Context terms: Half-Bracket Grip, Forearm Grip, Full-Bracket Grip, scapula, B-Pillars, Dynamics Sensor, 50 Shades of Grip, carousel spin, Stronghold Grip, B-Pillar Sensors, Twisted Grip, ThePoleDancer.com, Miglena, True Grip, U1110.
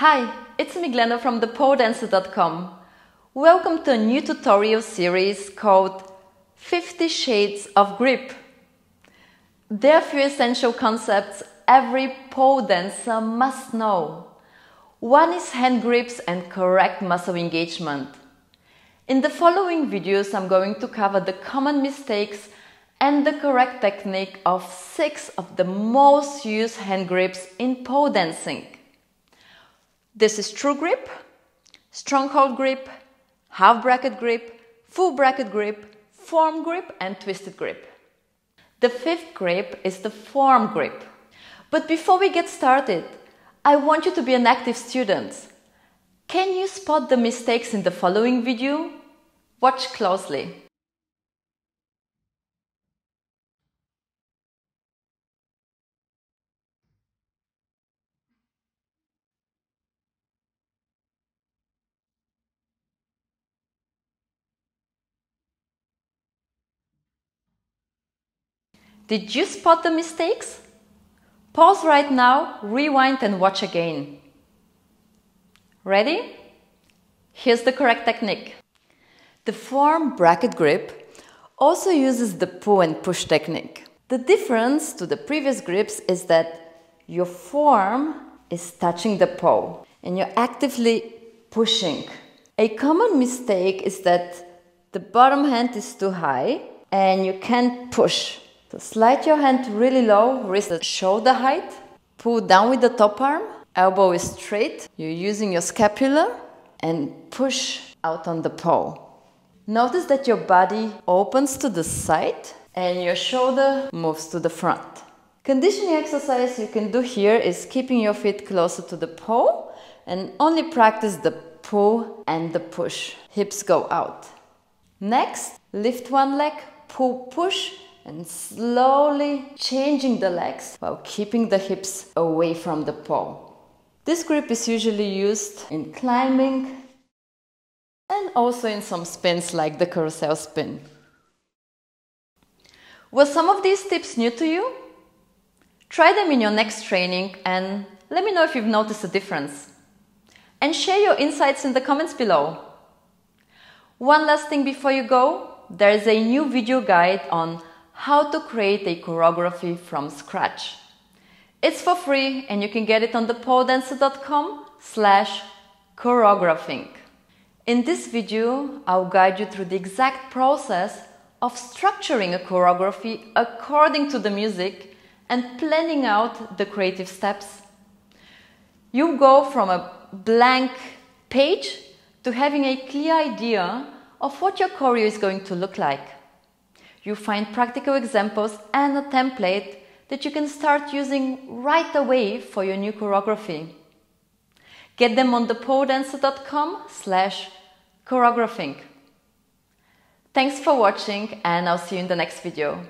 Hi, it's Miglena from ThePoleDancer.com. Welcome to a new tutorial series called 50 Shades of Grip. There are few essential concepts every pole dancer must know. One is hand grips and correct muscle engagement. In the following videos I'm going to cover the common mistakes and the correct technique of 6 of the most used hand grips in pole dancing. This is True Grip, Stronghold Grip, Half-Bracket Grip, Full-Bracket Grip, Forearm Grip and Twisted Grip. The fifth grip is the Forearm Grip. But before we get started, I want you to be an active student. Can you spot the mistakes in the following video? Watch closely. Did you spot the mistakes? Pause right now, rewind and watch again. Ready? Here's the correct technique. The forearm bracket grip also uses the pull and push technique. The difference to the previous grips is that your forearm is touching the pole and you're actively pushing. A common mistake is that the bottom hand is too high and you can't push. So slide your hand really low, wrist at shoulder height, pull down with the top arm, elbow is straight, you're using your scapula and push out on the pole. Notice that your body opens to the side and your shoulder moves to the front. Conditioning exercise you can do here is keeping your feet closer to the pole and only practice the pull and the push. Hips go out. Next, lift one leg, pull, push, and slowly changing the legs while keeping the hips away from the pole. This grip is usually used in climbing and also in some spins like the carousel spin. Were some of these tips new to you? Try them in your next training and let me know if you've noticed a difference. And share your insights in the comments below. One last thing before you go, there is a new video guide on how to create a choreography from scratch. It's for free and you can get it on thepoledancer.com/choreographing. In this video, I'll guide you through the exact process of structuring a choreography according to the music and planning out the creative steps. You'll go from a blank page to having a clear idea of what your choreo is going to look like. You find practical examples and a template that you can start using right away for your new choreography. Get them on thepoledancer.com/choreographing. Thanks for watching and I'll see you in the next video.